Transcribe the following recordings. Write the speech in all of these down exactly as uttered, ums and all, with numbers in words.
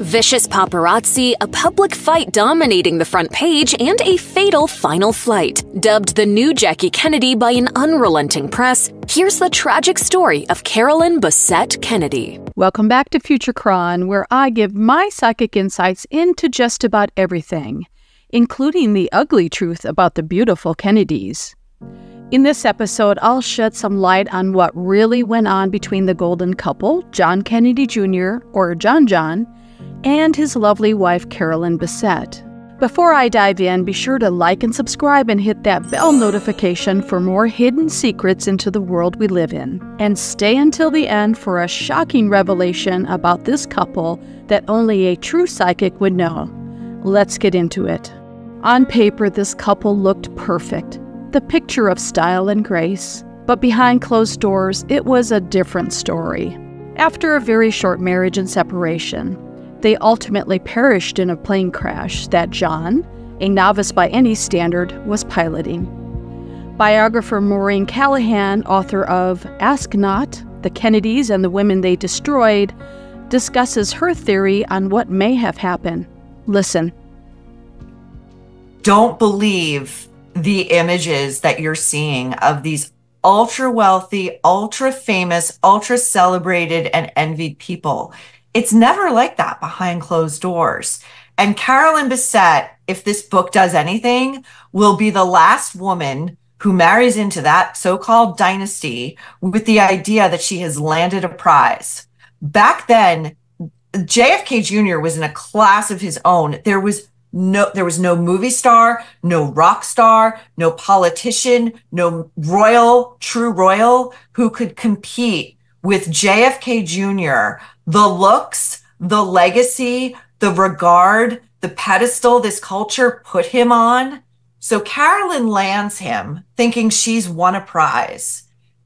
Vicious paparazzi, a public fight dominating the front page, and a fatal final flight. Dubbed the new Jackie Kennedy by an unrelenting press, here's the tragic story of Carolyn Bessette Kennedy. Welcome back to Futurecron, where I give my psychic insights into just about everything, including the ugly truth about the beautiful Kennedys. In this episode, I'll shed some light on what really went on between the golden couple, John Kennedy Junior, or John John, and his lovely wife, Carolyn Bessette. Before I dive in, be sure to like and subscribe and hit that bell notification for more hidden secrets into the world we live in. And stay until the end for a shocking revelation about this couple that only a true psychic would know. Let's get into it. On paper, this couple looked perfect, the picture of style and grace. But behind closed doors, it was a different story. After a very short marriage and separation, they ultimately perished in a plane crash that John, a novice by any standard, was piloting. Biographer Maureen Callahan, author of Ask Not, The Kennedys and the Women They Destroyed, discusses her theory on what may have happened. Listen. Don't believe the images that you're seeing of these ultra wealthy, ultra famous, ultra celebrated and envied people. It's never like that behind closed doors. And Carolyn Bessette, if this book does anything, will be the last woman who marries into that so-called dynasty with the idea that she has landed a prize. Back then, J F K Junior was in a class of his own. There was no, there was no movie star, no rock star, no politician, no royal, true royal who could compete with J F K Junior, the looks, the legacy, the regard, the pedestal this culture put him on. So Carolyn lands him thinking she's won a prize.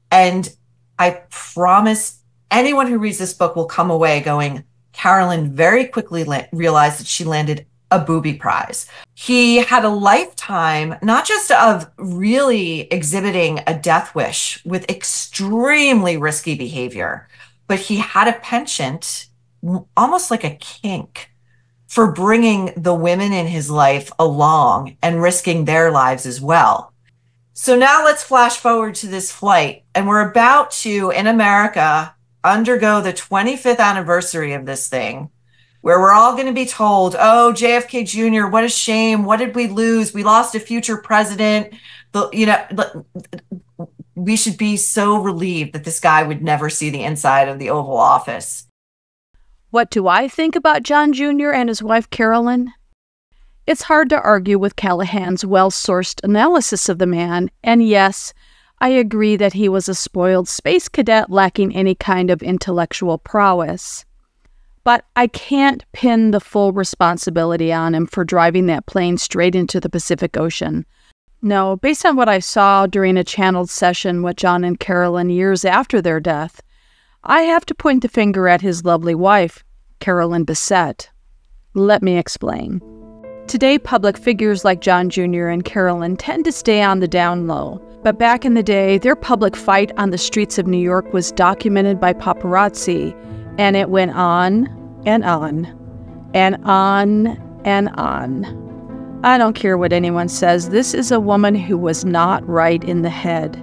And I promise anyone who reads this book will come away going, Carolyn very quickly realized that she landed a booby prize. He had a lifetime, not just of really exhibiting a death wish with extremely risky behavior, but he had a penchant, almost like a kink, for bringing the women in his life along and risking their lives as well. So now let's flash forward to this flight. And we're about to, in America, undergo the twenty-fifth anniversary of this thing, where we're all going to be told, oh, J F K Junior, what a shame. What did we lose? We lost a future president. The, you know, we should be so relieved that this guy would never see the inside of the Oval Office. What do I think about John Junior and his wife, Carolyn? It's hard to argue with Callahan's well-sourced analysis of the man, and yes, I agree that he was a spoiled space cadet lacking any kind of intellectual prowess. But I can't pin the full responsibility on him for driving that plane straight into the Pacific Ocean. No, based on what I saw during a channeled session with John and Carolyn years after their death, I have to point the finger at his lovely wife, Carolyn Bessette. Let me explain. Today, public figures like John Junior and Carolyn tend to stay on the down low. But back in the day, their public fight on the streets of New York was documented by paparazzi, and it went on and on and on and on. I don't care what anyone says, this is a woman who was not right in the head.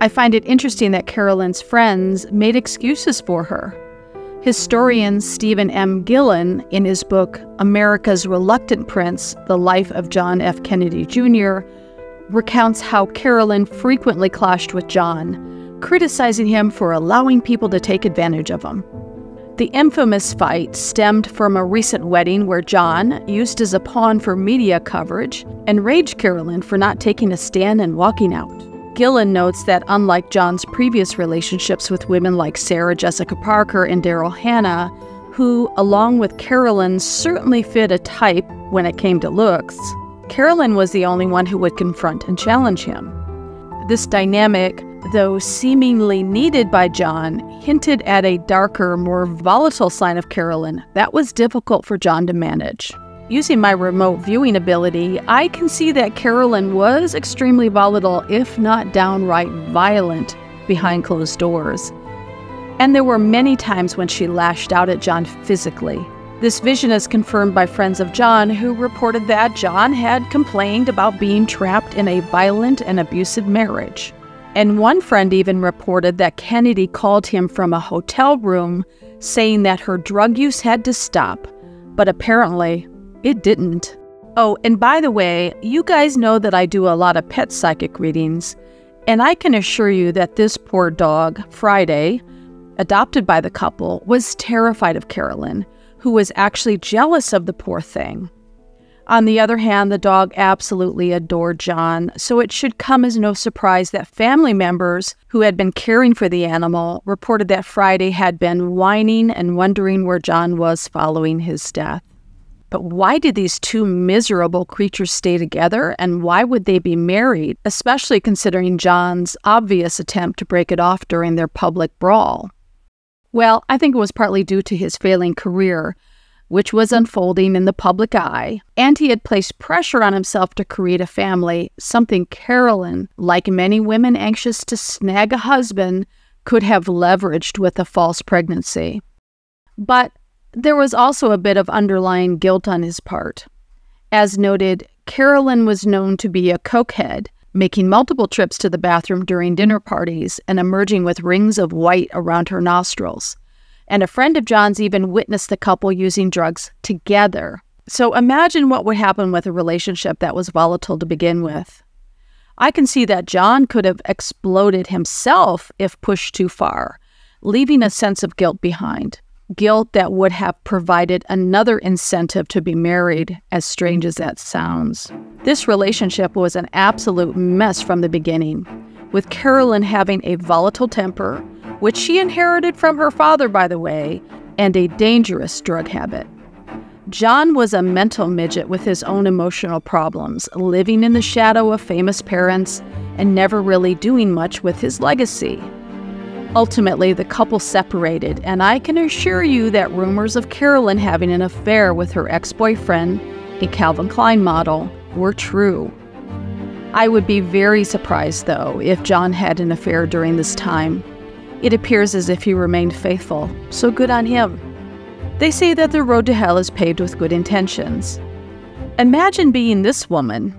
I find it interesting that Carolyn's friends made excuses for her. Historian Stephen M. Gillon, in his book America's Reluctant Prince, The Life of John F. Kennedy Junior, recounts how Carolyn frequently clashed with John, criticizing him for allowing people to take advantage of him. The infamous fight stemmed from a recent wedding where John, used as a pawn for media coverage, enraged Carolyn for not taking a stand and walking out. Gillon notes that unlike John's previous relationships with women like Sarah Jessica Parker and Daryl Hannah, who, along with Carolyn, certainly fit a type when it came to looks, Carolyn was the only one who would confront and challenge him. This dynamic, though seemingly needed by John, hinted at a darker, more volatile side of Carolyn that was difficult for John to manage. Using my remote viewing ability, I can see that Carolyn was extremely volatile, if not downright violent, behind closed doors. And there were many times when she lashed out at John physically, This vision is confirmed by friends of John, who reported that John had complained about being trapped in a violent and abusive marriage. And one friend even reported that Kennedy called him from a hotel room, saying that her drug use had to stop, but apparently it didn't. Oh, and by the way, you guys know that I do a lot of pet psychic readings, and I can assure you that this poor dog, Friday, adopted by the couple, was terrified of Carolyn, who was actually jealous of the poor thing. On the other hand, the dog absolutely adored John, so it should come as no surprise that family members who had been caring for the animal reported that Friday had been whining and wondering where John was following his death. But why did these two miserable creatures stay together, and why would they be married, especially considering John's obvious attempt to break it off during their public brawl? Well, I think it was partly due to his failing career, which was unfolding in the public eye, and he had placed pressure on himself to create a family, something Carolyn, like many women anxious to snag a husband, could have leveraged with a false pregnancy. But there was also a bit of underlying guilt on his part. As noted, Carolyn was known to be a cokehead, making multiple trips to the bathroom during dinner parties and emerging with rings of white around her nostrils. And a friend of John's even witnessed the couple using drugs together. So imagine what would happen with a relationship that was volatile to begin with. I can see that John could have exploded himself if pushed too far, leaving a sense of guilt behind. Guilt that would have provided another incentive to be married, as strange as that sounds. This relationship was an absolute mess from the beginning, with Carolyn having a volatile temper, which she inherited from her father, by the way, and a dangerous drug habit. John was a mental midget with his own emotional problems, living in the shadow of famous parents and never really doing much with his legacy. Ultimately, the couple separated, and I can assure you that rumors of Carolyn having an affair with her ex-boyfriend, a Calvin Klein model, were true. I would be very surprised, though, if John had an affair during this time. It appears as if he remained faithful, so good on him. They say that the road to hell is paved with good intentions. Imagine being this woman,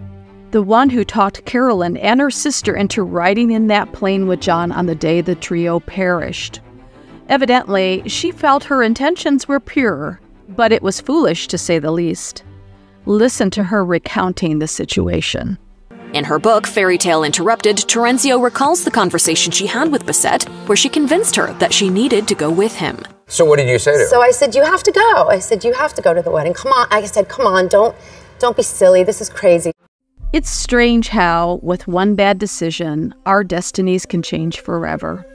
the one who talked Carolyn and her sister into riding in that plane with John on the day the trio perished. Evidently, she felt her intentions were pure, but it was foolish to say the least. Listen to her recounting the situation. In her book, Fairy Tale Interrupted, Terenzio recalls the conversation she had with Bessette, where she convinced her that she needed to go with him. So what did you say to her? So I said, you have to go. I said, you have to go to the wedding. Come on. I said, come on, don't, don't be silly. This is crazy. It's strange how, with one bad decision, our destinies can change forever.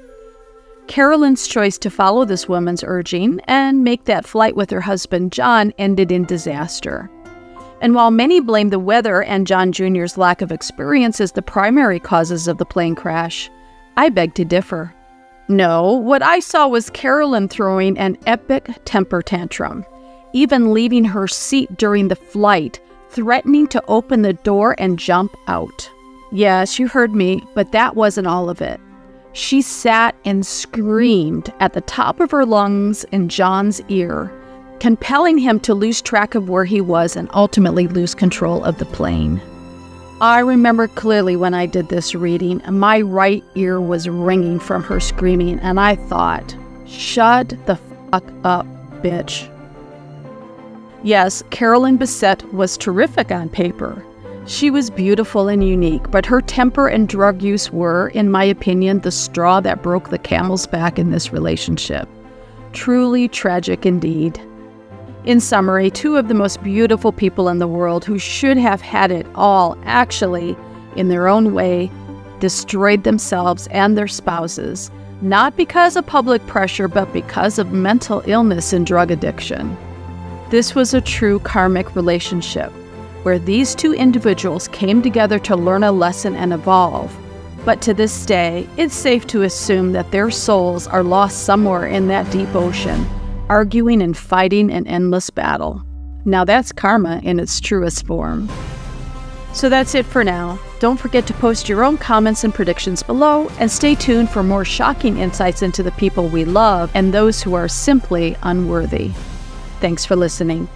Carolyn's choice to follow this woman's urging and make that flight with her husband John ended in disaster. And while many blame the weather and John Junior's lack of experience as the primary causes of the plane crash, I beg to differ. No, what I saw was Carolyn throwing an epic temper tantrum, even leaving her seat during the flight, threatening to open the door and jump out. Yes, you heard me, but that wasn't all of it. She sat and screamed at the top of her lungs in John's ear, compelling him to lose track of where he was and ultimately lose control of the plane. I remember clearly when I did this reading, my right ear was ringing from her screaming, and I thought, shut the fuck up, bitch. Yes, Carolyn Bessette was terrific on paper. She was beautiful and unique, but her temper and drug use were, in my opinion, the straw that broke the camel's back in this relationship. Truly tragic indeed. In summary, two of the most beautiful people in the world who should have had it all actually, in their own way, destroyed themselves and their spouses, not because of public pressure, but because of mental illness and drug addiction. This was a true karmic relationship, where these two individuals came together to learn a lesson and evolve. But to this day, it's safe to assume that their souls are lost somewhere in that deep ocean, arguing and fighting an endless battle. Now that's karma in its truest form. So that's it for now. Don't forget to post your own comments and predictions below, and stay tuned for more shocking insights into the people we love and those who are simply unworthy. Thanks for listening.